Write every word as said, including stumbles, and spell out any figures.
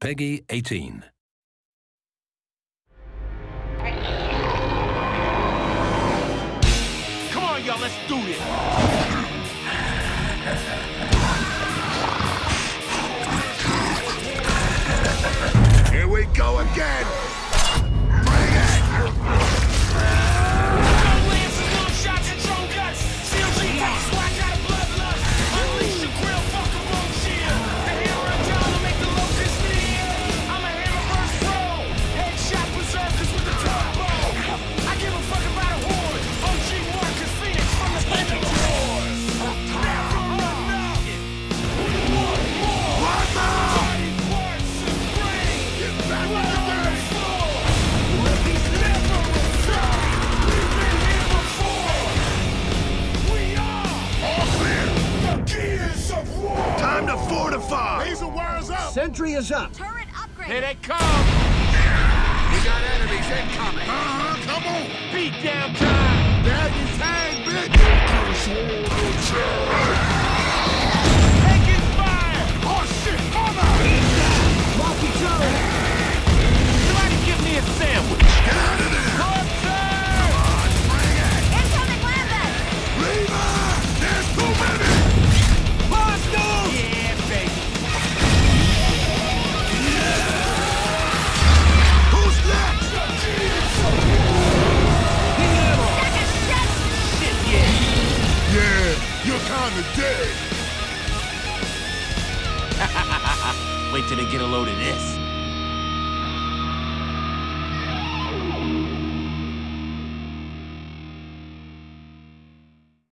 PEGI eighteen. Come on, y'all, let's do this. Here we go again. Bring it. No lances, no shots, and drone guts. Seal G tanks, black out of bloodlust. Unleash your grill, fuck a road shield. The hero down to make the locust kneel. I'm a hammer first pro. Headshot berserkers with a turbo. I give a fuck about a horde. O G workers, Phoenix from the end of the war. Now from the north, we want more. One more. Party wars supreme. Get back with the dirty. Sentry is up. Turret upgrade. Here they come. We got enemies incoming. Uh-huh, come on. Beat down time. That is hang, bitch. Taking fire. Oh, shit. Cover. Eat that. Rocky Joe. Somebody give me a sandwich. Get out of there. Hunter. Come on, bring it. Incoming landing. Leave us. There's too many. Monsters. Yeah, baby. Kinda dead. Wait till they get a load of this.